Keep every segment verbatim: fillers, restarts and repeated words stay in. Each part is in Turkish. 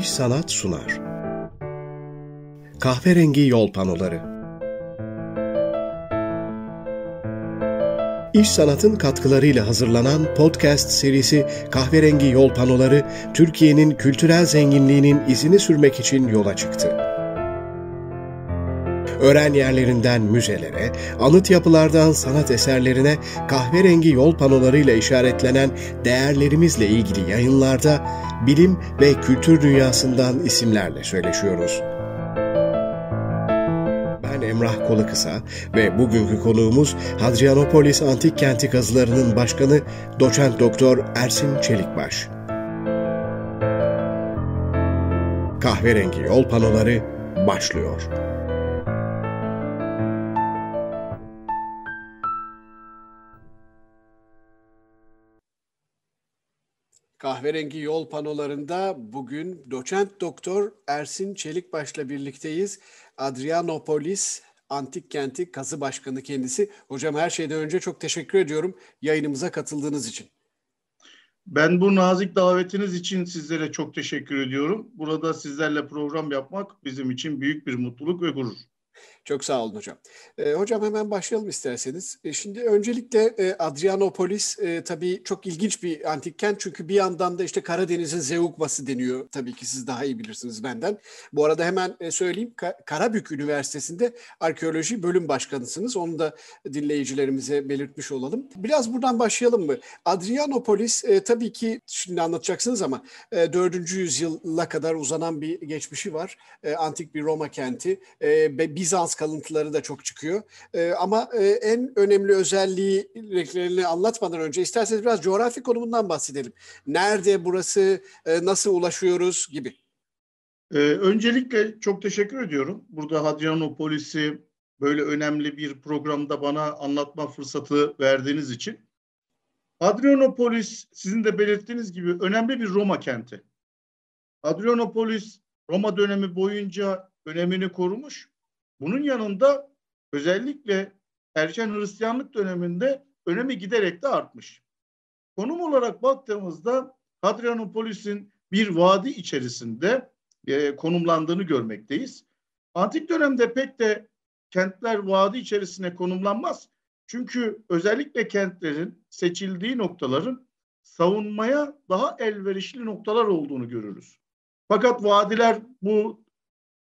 İş Sanat sunar. Kahverengi Yol Panoları. İş Sanat'ın katkılarıyla hazırlanan podcast serisi Kahverengi Yol Panoları, Türkiye'nin kültürel zenginliğinin izini sürmek için yola çıktı. Öğren yerlerinden müzelere, anıt yapılardan sanat eserlerine kahverengi yol panolarıyla işaretlenen değerlerimizle ilgili yayınlarda bilim ve kültür dünyasından isimlerle söyleşiyoruz. Ben Emrah Kolukısa ve bugünkü konuğumuz Hadrianopolis Antik Kenti Kazılarının Başkanı Doç. Doktor Ersin Çelikbaş. Kahverengi Yol Panoları başlıyor. Kahverengi Yol Panolarında bugün Doçent Doktor Ersin Çelikbaş'la birlikteyiz. Hadrianopolis Antik Kenti Kazı Başkanı kendisi. Hocam her şeyden önce çok teşekkür ediyorum yayınımıza katıldığınız için. Ben bu nazik davetiniz için sizlere çok teşekkür ediyorum. Burada sizlerle program yapmak bizim için büyük bir mutluluk ve gurur. Çok sağ olun hocam. E, hocam hemen başlayalım isterseniz. E, şimdi öncelikle e, Hadrianopolis e, tabii çok ilginç bir antik kent. Çünkü bir yandan da işte Karadeniz'in Zeugması deniyor. Tabii ki siz daha iyi bilirsiniz benden. Bu arada hemen e, söyleyeyim. Ka- Karabük Üniversitesi'nde arkeoloji bölüm başkanısınız. Onu da dinleyicilerimize belirtmiş olalım. Biraz buradan başlayalım mı? Hadrianopolis e, tabii ki şimdi anlatacaksınız ama e, dördüncü yüzyıla kadar uzanan bir geçmişi var. E, antik bir Roma kenti. E, Bizans kalıntıları da çok çıkıyor. Ee, ama e, en önemli özelliklerini anlatmadan önce isterseniz biraz coğrafi konumundan bahsedelim. Nerede burası, e, nasıl ulaşıyoruz gibi. Ee, öncelikle çok teşekkür ediyorum. Burada Hadrianopolis'i böyle önemli bir programda bana anlatma fırsatı verdiğiniz için. Hadrianopolis sizin de belirttiğiniz gibi önemli bir Roma kenti. Hadrianopolis Roma dönemi boyunca önemini korumuş. Bunun yanında özellikle erken Hristiyanlık döneminde önemi giderek de artmış. Konum olarak baktığımızda Hadrianopolis'in bir vadi içerisinde e, konumlandığını görmekteyiz. Antik dönemde pek de kentler vadi içerisine konumlanmaz. Çünkü özellikle kentlerin seçildiği noktaların savunmaya daha elverişli noktalar olduğunu görürüz. Fakat vadiler bu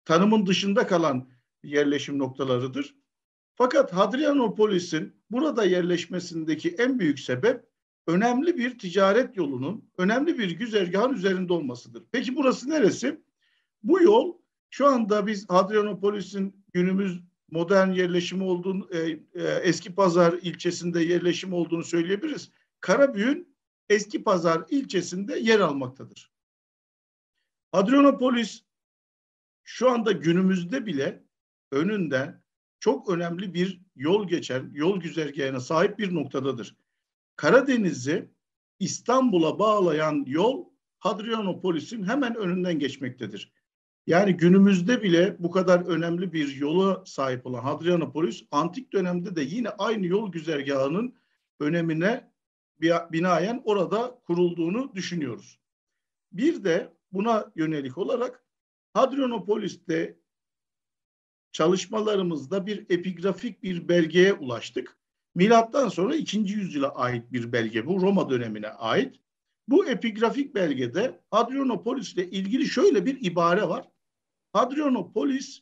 tanımın dışında kalan yerleşim noktalarıdır. Fakat Hadrianopolis'in burada yerleşmesindeki en büyük sebep önemli bir ticaret yolunun, önemli bir güzergahın üzerinde olmasıdır. Peki burası neresi? Bu yol şu anda biz Hadrianopolis'in günümüz modern yerleşimi olduğunu, e, e, Eskipazar ilçesinde yerleşim olduğunu söyleyebiliriz. Karabük'ün Eskipazar ilçesinde yer almaktadır. Hadrianopolis şu anda günümüzde bile önünden çok önemli bir yol geçen, yol güzergahına sahip bir noktadadır. Karadeniz'i İstanbul'a bağlayan yol Hadrianopolis'in hemen önünden geçmektedir. Yani günümüzde bile bu kadar önemli bir yola sahip olan Hadrianopolis, antik dönemde de yine aynı yol güzergahının önemine binaen orada kurulduğunu düşünüyoruz. Bir de buna yönelik olarak Hadrianopolis'te çalışmalarımızda bir epigrafik bir belgeye ulaştık. Milattan sonra ikinci yüzyıla ait bir belge bu, Roma dönemine ait. Bu epigrafik belgede Hadrianopolis ile ilgili şöyle bir ibare var. Hadrianopolis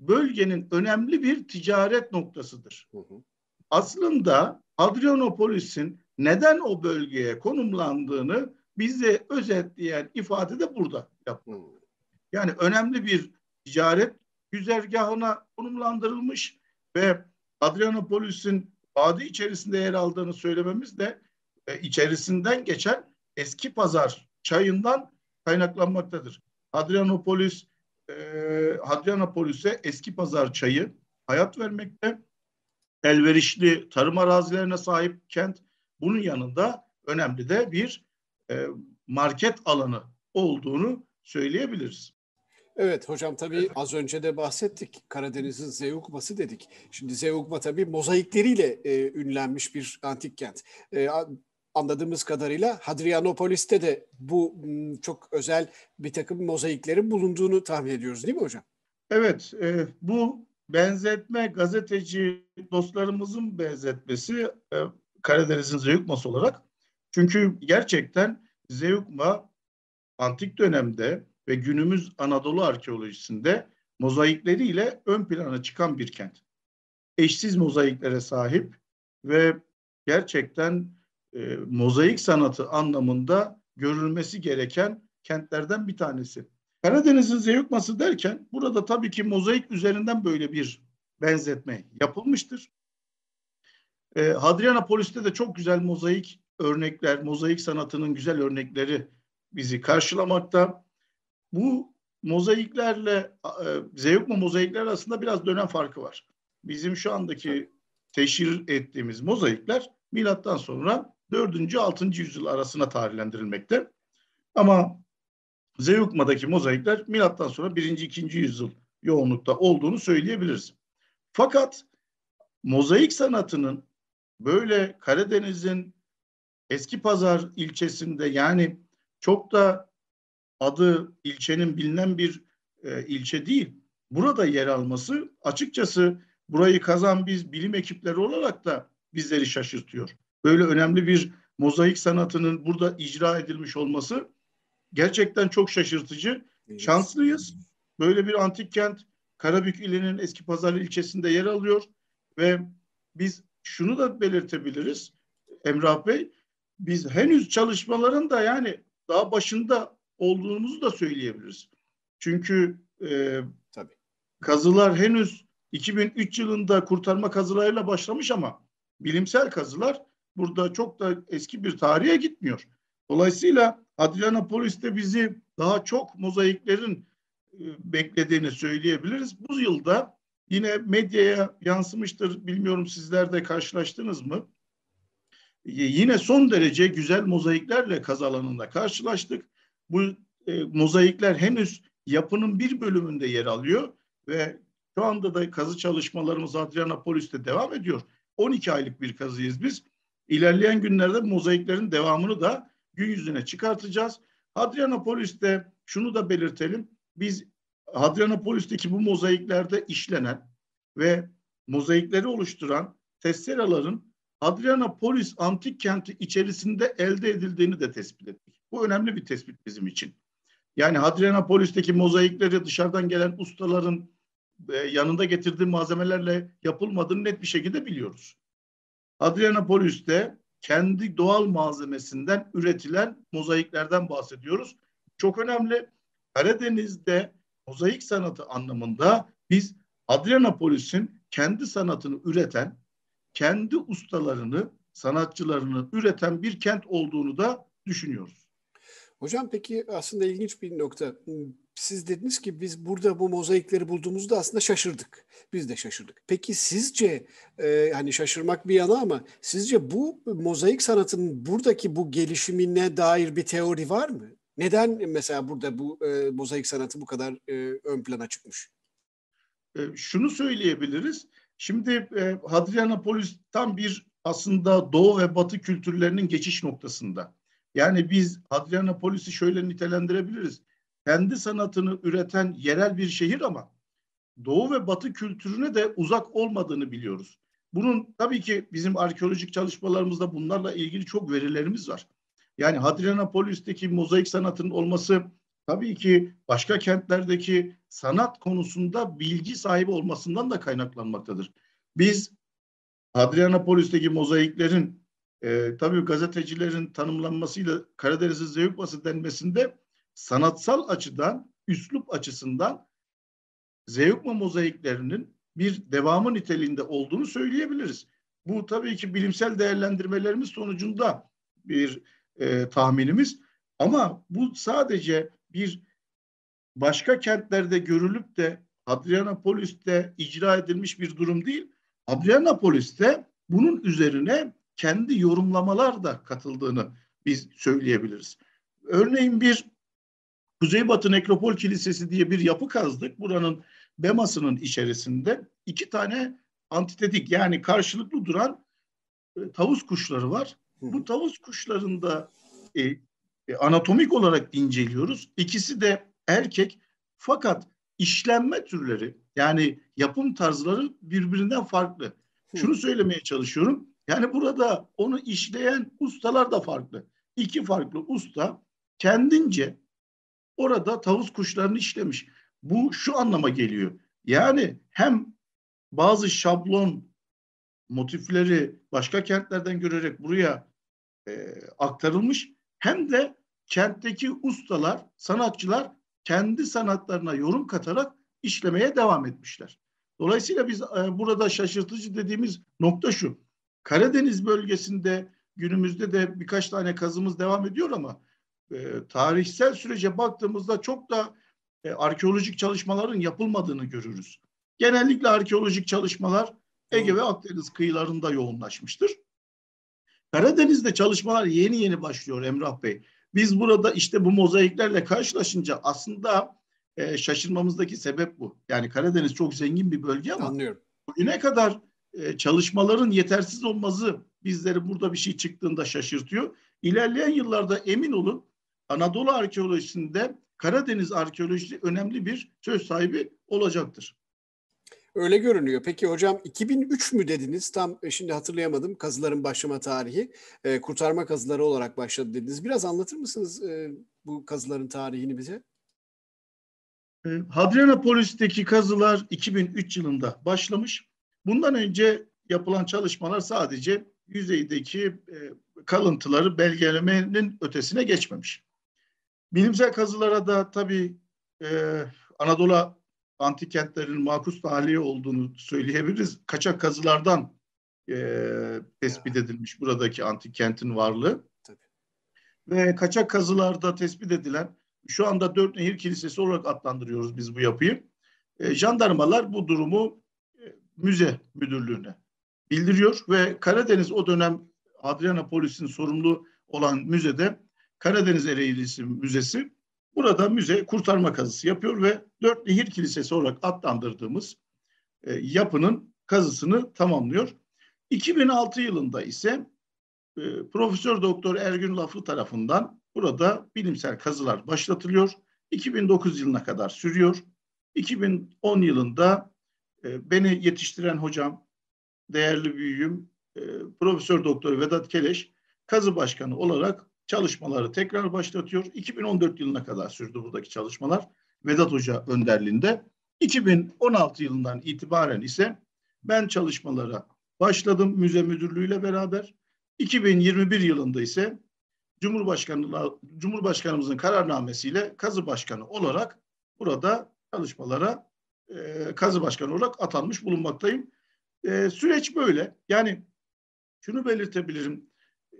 bölgenin önemli bir ticaret noktasıdır. Hı hı. Aslında Hadrianopolis'in neden o bölgeye konumlandığını bize özetleyen ifade de burada yapılıyor. Yani önemli bir ticaret güzergahına konumlandırılmış ve Hadrianopolis'in vadi içerisinde yer aldığını söylememiz de e, içerisinden geçen Eskipazar çayından kaynaklanmaktadır. Hadrianopolis e, Hadrianopolis'e Eskipazar çayı hayat vermekte. Elverişli tarım arazilerine sahip kent. Bunun yanında önemli de bir e, market alanı olduğunu söyleyebiliriz. Evet hocam tabii az önce de bahsettik. Karadeniz'in Zeugması dedik. Şimdi Zeugma tabii mozaikleriyle e, ünlenmiş bir antik kent. E, anladığımız kadarıyla Hadrianopolis'te de bu çok özel bir takım mozaiklerin bulunduğunu tahmin ediyoruz değil mi hocam? Evet, e, bu benzetme gazeteci dostlarımızın benzetmesi e, Karadeniz'in Zeugması olarak. Çünkü gerçekten Zeugma antik dönemde ve günümüz Anadolu arkeolojisinde mozaikleriyle ön plana çıkan bir kent. Eşsiz mozaiklere sahip ve gerçekten e, mozaik sanatı anlamında görülmesi gereken kentlerden bir tanesi. Karadeniz'in Zeugması derken burada tabii ki mozaik üzerinden böyle bir benzetme yapılmıştır. E, Hadrianopolis'te de çok güzel mozaik örnekler, mozaik sanatının güzel örnekleri bizi karşılamakta. Bu mozaiklerle, e, Zeugma mozaikler arasında biraz dönem farkı var. Bizim şu andaki teşhir ettiğimiz mozaikler milattan sonra dördüncü altıncı yüzyıl arasına tarihlendirilmekte. Ama Zeugma'daki mozaikler milattan sonra birinci ikinci yüzyıl yoğunlukta olduğunu söyleyebiliriz. Fakat mozaik sanatının böyle Karadeniz'in Eskipazar ilçesinde, yani çok da adı ilçenin bilinen bir e, ilçe değil, burada yer alması açıkçası burayı kazan biz bilim ekipleri olarak da bizleri şaşırtıyor. Böyle önemli bir mozaik sanatının burada icra edilmiş olması gerçekten çok şaşırtıcı. Evet. Şanslıyız. Böyle bir antik kent Karabük ilinin Eskipazar ilçesinde yer alıyor ve biz şunu da belirtebiliriz Emrah Bey, biz henüz çalışmaların da yani daha başında olduğumuzu da söyleyebiliriz. Çünkü e, tabii kazılar henüz iki bin üç yılında kurtarma kazılarıyla başlamış ama bilimsel kazılar burada çok da eski bir tarihe gitmiyor. Dolayısıyla Hadrianopolis'te bizi daha çok mozaiklerin beklediğini söyleyebiliriz. Bu yılda yine medyaya yansımıştır. Bilmiyorum sizler de karşılaştınız mı? Yine son derece güzel mozaiklerle kazı alanında karşılaştık. Bu e, mozaikler henüz yapının bir bölümünde yer alıyor ve şu anda da kazı çalışmalarımız Hadrianopolis'te devam ediyor. on iki aylık bir kazıyız biz. İlerleyen günlerde mozaiklerin devamını da gün yüzüne çıkartacağız. Hadrianopolis'te şunu da belirtelim. Biz Hadrianopolis'teki bu mozaiklerde işlenen ve mozaikleri oluşturan tesseraların Hadrianopolis antik kenti içerisinde elde edildiğini de tespit ettik. Bu önemli bir tespit bizim için. Yani Hadrianopolis'teki mozaikleri dışarıdan gelen ustaların yanında getirdiği malzemelerle yapılmadığını net bir şekilde biliyoruz. Hadrianopolis'te kendi doğal malzemesinden üretilen mozaiklerden bahsediyoruz. Çok önemli. Karadeniz'de mozaik sanatı anlamında biz Hadrianopolis'in kendi sanatını üreten, kendi ustalarını, sanatçılarını üreten bir kent olduğunu da düşünüyoruz. Hocam peki aslında ilginç bir nokta. Siz dediniz ki biz burada bu mozaikleri bulduğumuzda aslında şaşırdık. Biz de şaşırdık. Peki sizce e, hani şaşırmak bir yana ama sizce bu mozaik sanatının buradaki bu gelişimine dair bir teori var mı? Neden mesela burada bu e, mozaik sanatı bu kadar e, ön plana çıkmış? E, şunu söyleyebiliriz. Şimdi e, Hadrianopolis tam bir aslında Doğu ve Batı kültürlerinin geçiş noktasında. Yani biz Hadrianopolis'i şöyle nitelendirebiliriz. Kendi sanatını üreten yerel bir şehir ama Doğu ve Batı kültürüne de uzak olmadığını biliyoruz. Bunun tabii ki bizim arkeolojik çalışmalarımızda bunlarla ilgili çok verilerimiz var. Yani Hadrianopolis'teki mozaik sanatının olması tabii ki başka kentlerdeki sanat konusunda bilgi sahibi olmasından da kaynaklanmaktadır. Biz Hadrianopolis'teki mozaiklerin e, tabii gazetecilerin tanımlanmasıyla Karadeniz'in Zeugması denmesinde sanatsal açıdan, üslup açısından Zeugma mozaiklerinin bir devamı niteliğinde olduğunu söyleyebiliriz. Bu tabii ki bilimsel değerlendirmelerimiz sonucunda bir e, tahminimiz ama bu sadece bir başka kentlerde görülüp de Hadrianopolis'te icra edilmiş bir durum değil. Hadrianopolis'te bunun üzerine kendi yorumlamalar da katıldığını biz söyleyebiliriz. Örneğin bir Kuzeybatı Nekropol Kilisesi diye bir yapı kazdık. Buranın bemasının içerisinde iki tane antitetik yani karşılıklı duran e, tavus kuşları var. Bu tavus kuşlarında e, e, anatomik olarak inceliyoruz. İkisi de erkek, fakat işlenme türleri, yani yapım tarzları birbirinden farklı. Şunu söylemeye çalışıyorum. Yani burada onu işleyen ustalar da farklı. İki farklı usta kendince orada tavus kuşlarını işlemiş. Bu şu anlama geliyor. Yani hem bazı şablon motifleri başka kentlerden görerek buraya e, aktarılmış, hem de kentteki ustalar, sanatçılar kendi sanatlarına yorum katarak işlemeye devam etmişler. Dolayısıyla biz e, burada şaşırtıcı dediğimiz nokta şu. Karadeniz bölgesinde günümüzde de birkaç tane kazımız devam ediyor ama e, tarihsel sürece baktığımızda çok da e, arkeolojik çalışmaların yapılmadığını görürüz. Genellikle arkeolojik çalışmalar Ege ve Akdeniz kıyılarında yoğunlaşmıştır. Karadeniz'de çalışmalar yeni yeni başlıyor Emrah Bey. Biz burada işte bu mozaiklerle karşılaşınca aslında e, şaşırmamızdaki sebep bu. Yani Karadeniz çok zengin bir bölge ama anlıyorum. Bugüne kadar e, çalışmaların yetersiz olması bizleri burada bir şey çıktığında şaşırtıyor. İlerleyen yıllarda emin olun Anadolu arkeolojisinde Karadeniz arkeolojisi önemli bir söz sahibi olacaktır. Öyle görünüyor. Peki hocam iki bin üç mü dediniz? Tam şimdi hatırlayamadım kazıların başlama tarihi. E, kurtarma kazıları olarak başladı dediniz. Biraz anlatır mısınız e, bu kazıların tarihini bize? E, Hadrianopolis'teki kazılar iki bin üç yılında başlamış. Bundan önce yapılan çalışmalar sadece yüzeydeki e, kalıntıları belgelemenin ötesine geçmemiş. Bilimsel kazılara da tabii e, Anadolu antik kentlerin makus tahliye olduğunu söyleyebiliriz. Kaçak kazılardan e, tespit edilmiş buradaki antik kentin varlığı. Tabii. Ve kaçak kazılarda tespit edilen, şu anda Dört Nehir Kilisesi olarak adlandırıyoruz biz bu yapıyı. E, jandarmalar bu durumu e, müze müdürlüğüne bildiriyor ve Karadeniz o dönem Hadrianopolis'in sorumlu olan müzede Karadeniz Ereğlisi Müzesi burada müze kurtarma kazısı yapıyor ve Dört Nehir Kilisesi olarak adlandırdığımız e, yapının kazısını tamamlıyor. iki bin altı yılında ise e, Profesör Doktor Ergün Laflı tarafından burada bilimsel kazılar başlatılıyor. iki bin dokuz yılına kadar sürüyor. iki bin on yılında e, beni yetiştiren hocam, değerli büyüğüm e, Profesör Doktor Vedat Keleş kazı başkanı olarak çalışmaları tekrar başlatıyor. iki bin on dört yılına kadar sürdü buradaki çalışmalar Vedat Hoca önderliğinde. iki bin on altı yılından itibaren ise ben çalışmalara başladım müze müdürlüğüyle beraber. iki bin yirmi bir yılında ise Cumhurbaşkanı, Cumhurbaşkanımızın kararnamesiyle kazı başkanı olarak burada çalışmalara e, kazı başkanı olarak atanmış bulunmaktayım. E, süreç böyle. Yani şunu belirtebilirim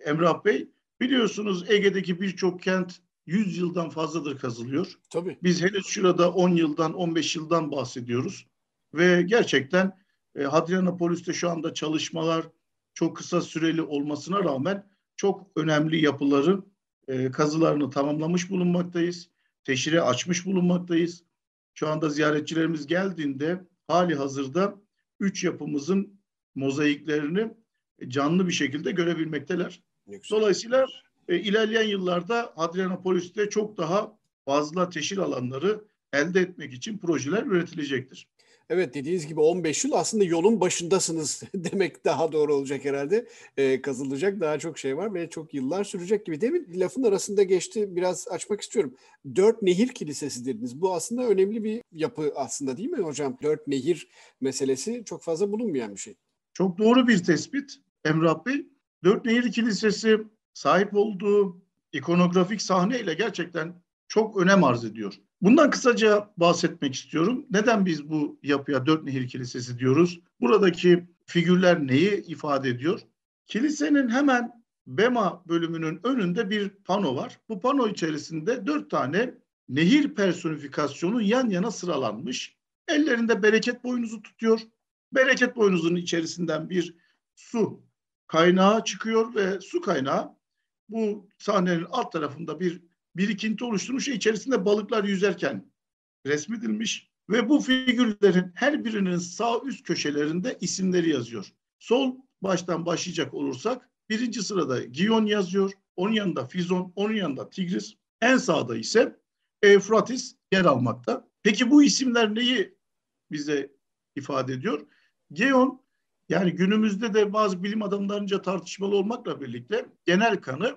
Emrah Bey. Biliyorsunuz Ege'deki birçok kent yüz yıldan fazladır kazılıyor. Tabii. Biz henüz şurada on yıldan, on beş yıldan bahsediyoruz. Ve gerçekten e, Hadrianopolis'te şu anda çalışmalar çok kısa süreli olmasına rağmen çok önemli yapıların e, kazılarını tamamlamış bulunmaktayız. Teşhire açmış bulunmaktayız. Şu anda ziyaretçilerimiz geldiğinde hali hazırda üç yapımızın mozaiklerini canlı bir şekilde görebilmekteler. Dolayısıyla e, ilerleyen yıllarda Hadrianopolis'te çok daha fazla teşhir alanları elde etmek için projeler üretilecektir. Evet, dediğiniz gibi on beş yıl aslında yolun başındasınız demek daha doğru olacak herhalde. E, kazılacak daha çok şey var ve çok yıllar sürecek gibi. Demin lafın arasında geçti, biraz açmak istiyorum. Dört Nehir Kilisesi dediniz. Bu aslında önemli bir yapı aslında değil mi hocam? Dört Nehir meselesi çok fazla bulunmayan bir şey. Çok doğru bir tespit Emrah Bey. Dört Nehir Kilisesi sahip olduğu ikonografik sahneyle gerçekten çok önem arz ediyor. Bundan kısaca bahsetmek istiyorum. Neden biz bu yapıya Dört Nehir Kilisesi diyoruz? Buradaki figürler neyi ifade ediyor? Kilisenin hemen Bema bölümünün önünde bir pano var. Bu pano içerisinde dört tane nehir personifikasyonu yan yana sıralanmış. Ellerinde bereket boynuzu tutuyor. Bereket boynuzunun içerisinden bir su kaynağı çıkıyor ve su kaynağı bu sahnenin alt tarafında bir birikinti oluşturmuş. İçerisinde balıklar yüzerken resmedilmiş ve bu figürlerin her birinin sağ üst köşelerinde isimleri yazıyor. Sol baştan başlayacak olursak Birinci sırada Gion yazıyor. Onun yanında Fizon, onun yanında Tigris. En sağda ise Eufratis yer almakta. Peki bu isimler neyi bize ifade ediyor? Gion, yani günümüzde de bazı bilim adamlarınca tartışmalı olmakla birlikte genel kanı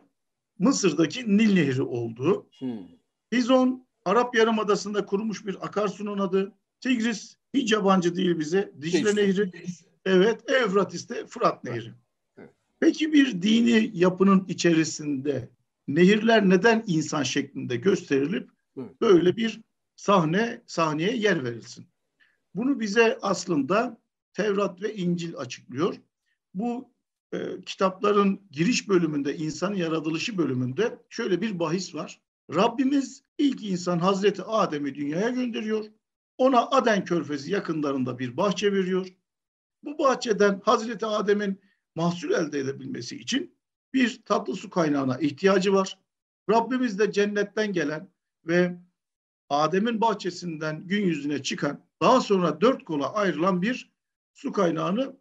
Mısır'daki Nil Nehri olduğu. Hmm. Fizon, Arap Yarımadası'nda kurumuş bir akarsunun adı. Tigris hiç yabancı değil bize. Dicle Tigris. Nehri. Evet, Eufratis de Fırat Nehri. Evet. Peki bir dini yapının içerisinde nehirler neden insan şeklinde gösterilip evet. böyle bir sahne sahneye yer verilsin? Bunu bize aslında Tevrat ve İncil açıklıyor. Bu e, kitapların giriş bölümünde, insan yaratılışı bölümünde şöyle bir bahis var. Rabbimiz ilk insan Hazreti Adem'i dünyaya gönderiyor. Ona Aden Körfezi yakınlarında bir bahçe veriyor. Bu bahçeden Hazreti Adem'in mahsul elde edebilmesi için bir tatlı su kaynağına ihtiyacı var. Rabbimiz de cennetten gelen ve Adem'in bahçesinden gün yüzüne çıkan, daha sonra dört kola ayrılan bir su kaynağını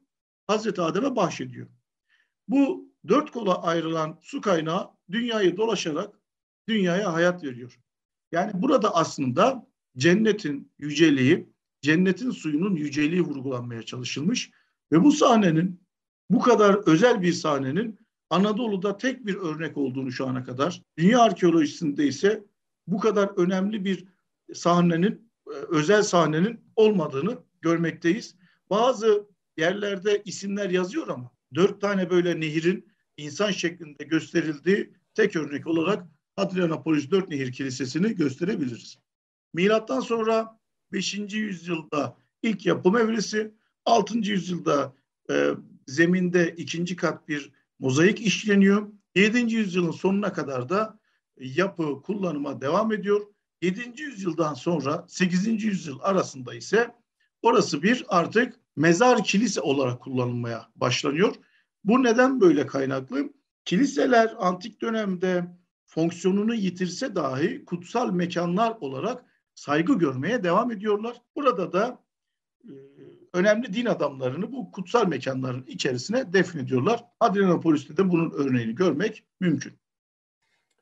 Hazreti Adem'e bahşediyor. Bu dört kola ayrılan su kaynağı dünyayı dolaşarak dünyaya hayat veriyor. Yani burada aslında cennetin yüceliği, cennetin suyunun yüceliği vurgulanmaya çalışılmış ve bu sahnenin, bu kadar özel bir sahnenin Anadolu'da tek bir örnek olduğunu şu ana kadar, dünya arkeolojisinde ise bu kadar önemli bir sahnenin, özel sahnenin olmadığını görmekteyiz. Bazı yerlerde isimler yazıyor ama dört tane böyle nehirin insan şeklinde gösterildiği tek örnek olarak Hadrianopolis Dört Nehir Kilisesi'ni gösterebiliriz. Milattan sonra beşinci yüzyılda ilk yapım evresi, altıncı yüzyılda e, zeminde ikinci kat bir mozaik işleniyor. yedinci yüzyılın sonuna kadar da yapı kullanıma devam ediyor. yedinci yüzyıldan sonra sekizinci yüzyıl arasında ise orası bir artık mezar kilise olarak kullanılmaya başlanıyor. Bu neden böyle kaynaklı? Kiliseler antik dönemde fonksiyonunu yitirse dahi kutsal mekanlar olarak saygı görmeye devam ediyorlar. Burada da e, önemli din adamlarını bu kutsal mekanların içerisine defnediyorlar. Hadrianopolis'te de bunun örneğini görmek mümkün.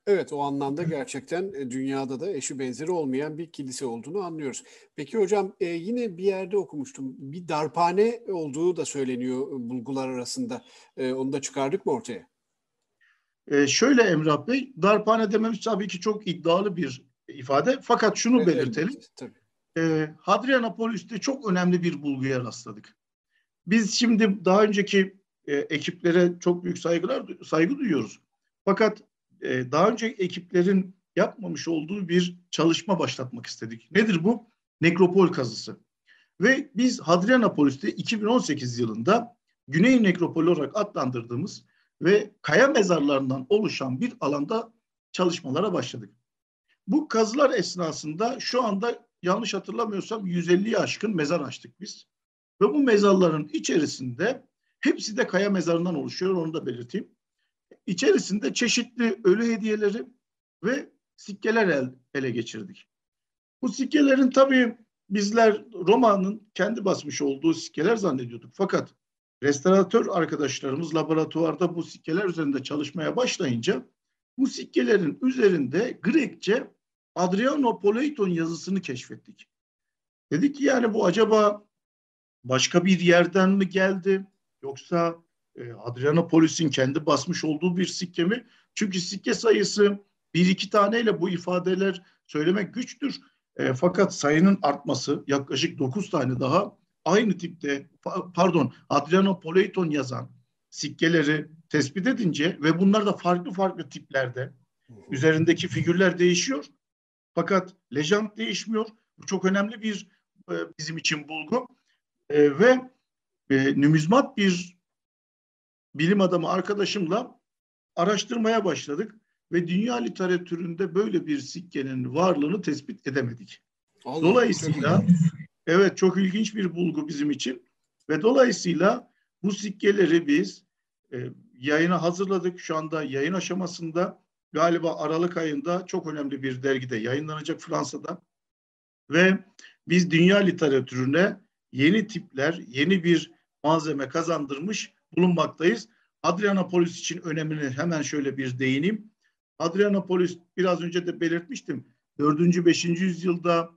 Evet, o anlamda gerçekten dünyada da eşi benzeri olmayan bir kilise olduğunu anlıyoruz. Peki hocam, e, yine bir yerde okumuştum. Bir darphane olduğu da söyleniyor bulgular arasında. E, onu da çıkardık mı ortaya? E, şöyle Emrah Bey, darphane dememiz tabii ki çok iddialı bir ifade. Fakat şunu evet, belirtelim. Evet, tabii. E, Hadrianopolis'te çok önemli bir bulguya rastladık. Biz şimdi daha önceki e, ekiplere çok büyük saygılar saygı duyuyoruz. Fakat e, daha önceki ekiplerin yapmamış olduğu bir çalışma başlatmak istedik. Nedir bu? Nekropol kazısı. Ve biz Hadrianopolis'te iki bin on sekiz yılında Güney Nekropol olarak adlandırdığımız ve kaya mezarlarından oluşan bir alanda çalışmalara başladık. Bu kazılar esnasında şu anda yanlış hatırlamıyorsam yüz elliye aşkın mezar açtık biz. Ve bu mezarların içerisinde hepsi de kaya mezarından oluşuyor, onu da belirteyim. İçerisinde çeşitli ölü hediyeleri ve sikkeler ele geçirdik. Bu sikkelerin tabii bizler Roma'nın kendi basmış olduğu sikkeler zannediyorduk. Fakat restoratör arkadaşlarımız laboratuvarda bu sikkeler üzerinde çalışmaya başlayınca bu sikkelerin üzerinde Grekçe Adrianopoleiton yazısını keşfettik. Dedik ki yani bu acaba başka bir yerden mi geldi yoksa e, Adrianopolis'in kendi basmış olduğu bir sikke mi? Çünkü sikke sayısı bir iki taneyle bu ifadeler söylemek güçtür. E, fakat sayının artması, yaklaşık dokuz tane daha aynı tipte pardon Adrianopoleiton yazan sikkeleri tespit edince ve bunlar da farklı farklı tiplerde, üzerindeki figürler değişiyor. Fakat lejant değişmiyor. Bu çok önemli bir e, bizim için bulgu. E, ve e, numizmat bir bilim adamı arkadaşımla araştırmaya başladık. Ve dünya literatüründe böyle bir sikkenin varlığını tespit edemedik. Allah, dolayısıyla çok evet çok ilginç bir bulgu bizim için. Ve dolayısıyla bu sikkeleri biz e, yayına hazırladık. Şu anda yayın aşamasında. Galiba Aralık ayında çok önemli bir dergide yayınlanacak Fransa'da ve biz dünya literatürüne yeni tipler, yeni bir malzeme kazandırmış bulunmaktayız. Hadrianopolis için önemini hemen şöyle bir değineyim. Hadrianopolis biraz önce de belirtmiştim. dördüncü beşinci yüzyılda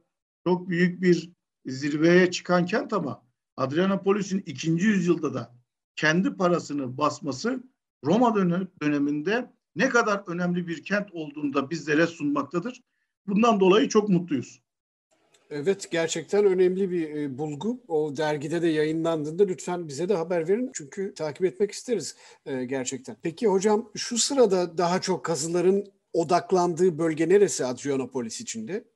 çok büyük bir zirveye çıkan kent ama Hadrianopolis'in ikinci yüzyılda da kendi parasını basması Roma döneminde ne kadar önemli bir kent olduğunu da bizlere sunmaktadır. Bundan dolayı çok mutluyuz. Evet, gerçekten önemli bir bulgu. O dergide de yayınlandığında lütfen bize de haber verin. Çünkü takip etmek isteriz gerçekten. Peki hocam, şu sırada daha çok kazıların odaklandığı bölge neresi Hadrianopolis içinde?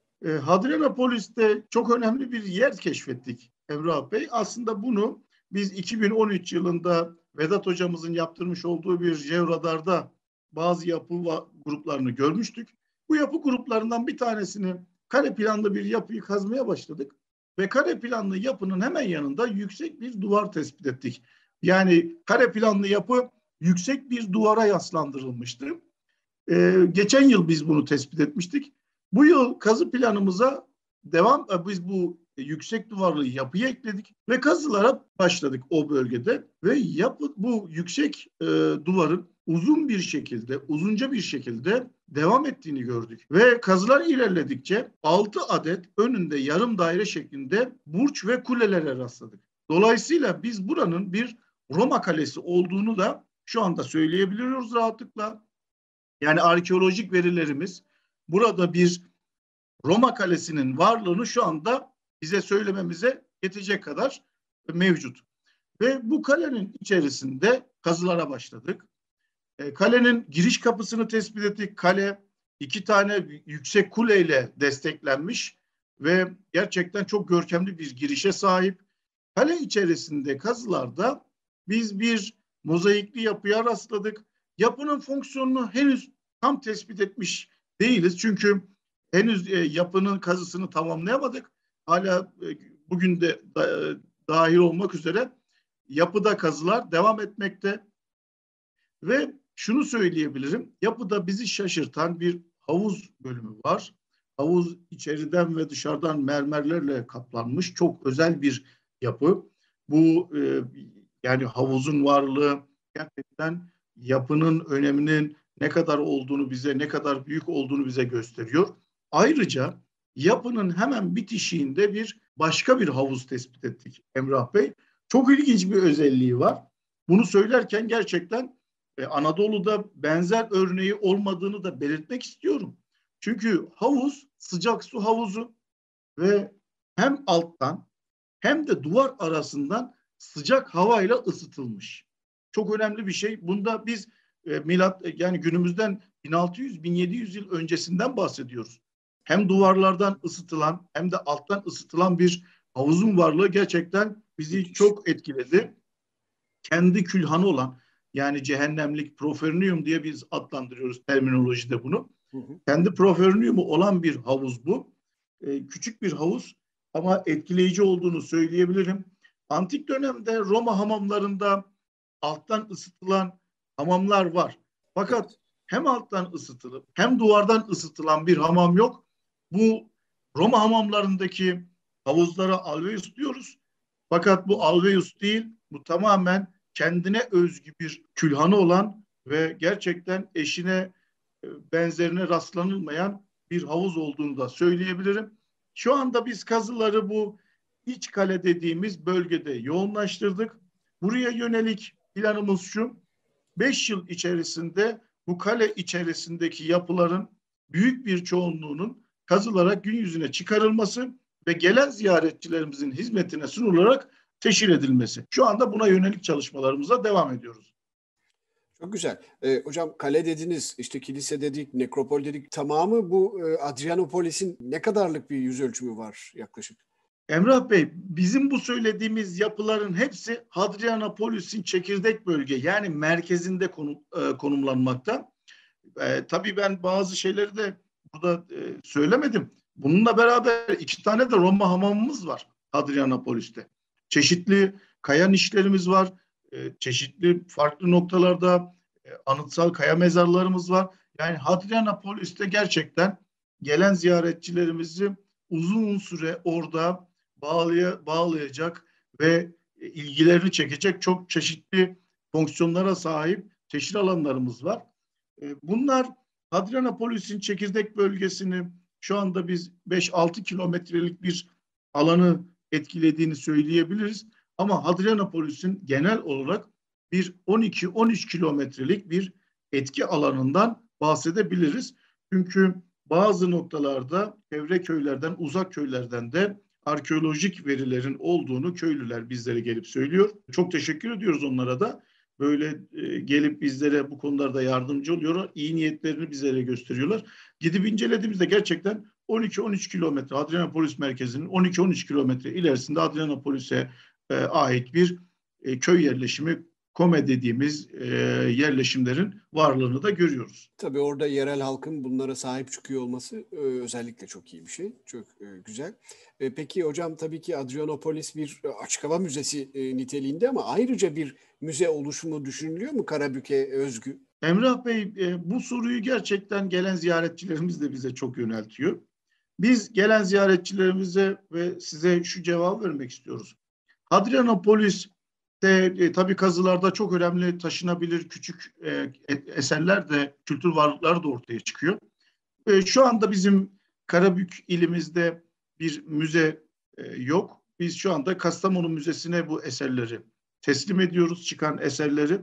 Hadrianopolis'te çok önemli bir yer keşfettik Emrah Bey. Aslında bunu biz iki bin on üç yılında Vedat hocamızın yaptırmış olduğu bir jeoradarda bazı yapı gruplarını görmüştük. Bu yapı gruplarından bir tanesini, kare planlı bir yapıyı kazmaya başladık ve kare planlı yapının hemen yanında yüksek bir duvar tespit ettik. Yani kare planlı yapı yüksek bir duvara yaslandırılmıştı. Ee, geçen yıl biz bunu tespit etmiştik. Bu yıl kazı planımıza devam, biz bu yüksek duvarlı yapıyı ekledik ve kazılara başladık o bölgede ve yapı, bu yüksek e, duvarın uzun bir şekilde, uzunca bir şekilde devam ettiğini gördük. Ve kazılar ilerledikçe altı adet önünde yarım daire şeklinde burç ve kulelere rastladık. Dolayısıyla biz buranın bir Roma kalesi olduğunu da şu anda söyleyebiliyoruz rahatlıkla. Yani arkeolojik verilerimiz burada bir Roma kalesinin varlığını şu anda bize söylememize yetecek kadar mevcut. Ve bu kalenin içerisinde kazılara başladık. Kalenin giriş kapısını tespit ettik. Kale iki tane yüksek kuleyle desteklenmiş ve gerçekten çok görkemli bir girişe sahip. Kale içerisinde kazılarda biz bir mozaikli yapıya rastladık. Yapının fonksiyonunu henüz tam tespit etmiş değiliz. Çünkü henüz yapının kazısını tamamlayamadık. Hala bugün de dahil olmak üzere yapıda kazılar devam etmekte ve şunu söyleyebilirim, yapıda bizi şaşırtan bir havuz bölümü var. Havuz içeriden ve dışarıdan mermerlerle kaplanmış çok özel bir yapı. Bu e, yani havuzun varlığı gerçekten yapının öneminin ne kadar olduğunu bize, ne kadar büyük olduğunu bize gösteriyor. Ayrıca yapının hemen bitişiğinde bir başka bir havuz tespit ettik Emrah Bey. Çok ilginç bir özelliği var. Bunu söylerken gerçekten Anadolu'da benzer örneği olmadığını da belirtmek istiyorum. Çünkü havuz, sıcak su havuzu ve hem alttan hem de duvar arasından sıcak havayla ısıtılmış. Çok önemli bir şey. Bunda biz e, milat yani günümüzden bin altı yüz bin yedi yüz yıl öncesinden bahsediyoruz. Hem duvarlardan ısıtılan hem de alttan ısıtılan bir havuzun varlığı gerçekten bizi çok etkiledi. Kendi külhanı olan, yani cehennemlik profernium diye biz adlandırıyoruz terminolojide bunu. Hı hı. Kendi proferniumu olan bir havuz bu. Ee, küçük bir havuz ama etkileyici olduğunu söyleyebilirim. Antik dönemde Roma hamamlarında alttan ısıtılan hamamlar var. Fakat hem alttan ısıtılıp hem duvardan ısıtılan bir hamam yok. Bu Roma hamamlarındaki havuzlara alveus diyoruz. Fakat bu alveus değil, bu tamamen kendine özgü bir külhanı olan ve gerçekten eşine benzerine rastlanılmayan bir havuz olduğunu da söyleyebilirim. Şu anda biz kazıları bu iç kale dediğimiz bölgede yoğunlaştırdık. Buraya yönelik planımız şu, beş yıl içerisinde bu kale içerisindeki yapıların büyük bir çoğunluğunun kazılara gün yüzüne çıkarılması ve gelen ziyaretçilerimizin hizmetine sunularak teşhir edilmesi. Şu anda buna yönelik çalışmalarımıza devam ediyoruz. Çok güzel. E, hocam kale dediniz, işte kilise dedik, nekropol dedik. Tamamı bu e, Hadrianopolis'in ne kadarlık bir yüz ölçümü var yaklaşık? Emrah Bey, bizim bu söylediğimiz yapıların hepsi Hadrianopolis'in çekirdek bölge, yani merkezinde konu, e, konumlanmakta. E, tabii ben bazı şeyleri de burada e, söylemedim. Bununla beraber iki tane de Roma hamamımız var Hadrianopolis'te. Çeşitli kaya nişlerimiz var, çeşitli farklı noktalarda anıtsal kaya mezarlarımız var. Yani Hadrianopolis'te gerçekten gelen ziyaretçilerimizi uzun süre orada bağlay- bağlayacak ve ilgilerini çekecek çok çeşitli fonksiyonlara sahip teşhir alanlarımız var. Bunlar Hadrianopolis'in çekirdek bölgesini şu anda biz beş altı kilometrelik bir alanı etkilediğini söyleyebiliriz. Ama Hadrianopolis'in genel olarak bir on iki on üç kilometrelik bir etki alanından bahsedebiliriz. Çünkü bazı noktalarda çevre köylerden, uzak köylerden de arkeolojik verilerin olduğunu köylüler bizlere gelip söylüyor. Çok teşekkür ediyoruz onlara da. Böyle e, gelip bizlere bu konularda yardımcı oluyorlar. İyi niyetlerini bizlere gösteriyorlar. Gidip incelediğimizde gerçekten on iki on üç kilometre Hadrianopolis merkezinin on iki on üç kilometre ilerisinde Hadrianopolis'e e, ait bir e, köy yerleşimi, Kome dediğimiz e, yerleşimlerin varlığını da görüyoruz. Tabii orada yerel halkın bunlara sahip çıkıyor olması e, özellikle çok iyi bir şey. Çok e, güzel. E, peki hocam, tabii ki Hadrianopolis bir açık hava müzesi e, niteliğinde, ama ayrıca bir müze oluşumu düşünülüyor mu Karabük'e özgü? Emrah Bey, e, bu soruyu gerçekten gelen ziyaretçilerimiz de bize çok yöneltiyor. Biz gelen ziyaretçilerimize ve size şu cevabı vermek istiyoruz. Hadrianopolis de, e, tabii kazılarda çok önemli taşınabilir küçük e, eserler de, kültür varlıkları da ortaya çıkıyor. E, şu anda bizim Karabük ilimizde bir müze e, yok. Biz şu anda Kastamonu Müzesi'ne bu eserleri teslim ediyoruz, çıkan eserleri.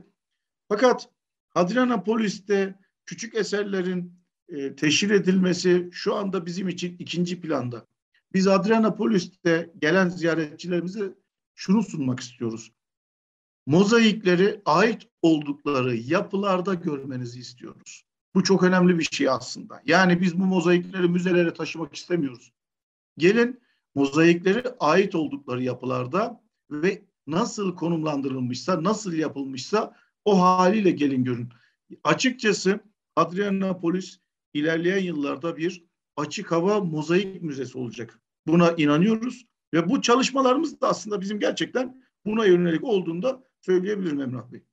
Fakat Hadrianopolis'te küçük eserlerin e, teşhir edilmesi şu anda bizim için ikinci planda. Biz Hadrianopolis'te gelen ziyaretçilerimize şunu sunmak istiyoruz. Mozaikleri ait oldukları yapılarda görmenizi istiyoruz. Bu çok önemli bir şey aslında. Yani biz bu mozaikleri müzelere taşımak istemiyoruz. Gelin mozaikleri ait oldukları yapılarda ve nasıl konumlandırılmışsa, nasıl yapılmışsa o haliyle gelin görün. Açıkçası Hadrianopolis ilerleyen yıllarda bir açık hava mozaik müzesi olacak. Buna inanıyoruz ve bu çalışmalarımız da aslında bizim gerçekten buna yönelik olduğunu da söyleyebilirim Emrah Bey.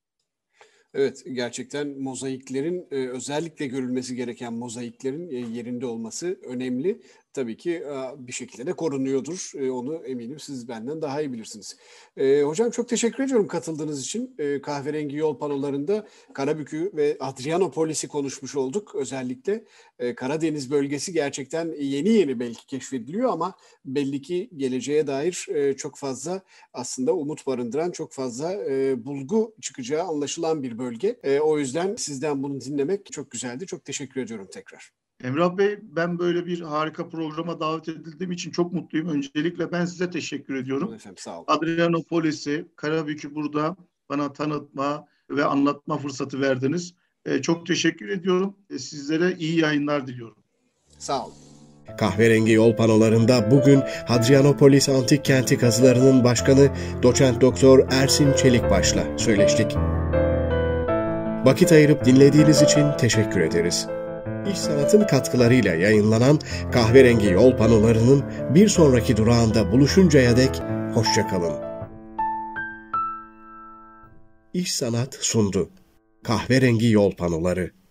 Evet, gerçekten mozaiklerin, özellikle görülmesi gereken mozaiklerin yerinde olması önemli. Tabii ki bir şekilde de korunuyordur. Onu eminim siz benden daha iyi bilirsiniz. Hocam çok teşekkür ediyorum katıldığınız için. Kahverengi Yol Panolarında Karabük'ü ve Hadrianopolis'i konuşmuş olduk. Özellikle Karadeniz bölgesi gerçekten yeni yeni belki keşfediliyor, ama belli ki geleceğe dair çok fazla aslında umut barındıran, çok fazla bulgu çıkacağı anlaşılan bir bölge. O yüzden sizden bunu dinlemek çok güzeldi. Çok teşekkür ediyorum tekrar. Emrah Bey, ben böyle bir harika programa davet edildiğim için çok mutluyum. Öncelikle ben size teşekkür ediyorum. Efendim, sağ olun. Hadrianopolis'i, Karabük'ü burada bana tanıtma ve anlatma fırsatı verdiniz. Ee, çok teşekkür ediyorum. Ee, sizlere iyi yayınlar diliyorum. Sağ olun. Kahverengi Yol Panolarında bugün Hadrianopolis Antik Kenti Kazılarının Başkanı Doçent Doktor Ersin Çelikbaş'la söyleştik. Vakit ayırıp dinlediğiniz için teşekkür ederiz. İş Sanat'ın katkılarıyla yayınlanan Kahverengi Yol Panolarının bir sonraki durağında buluşuncaya dek hoşça kalın. İş Sanat sundu. Kahverengi Yol Panoları.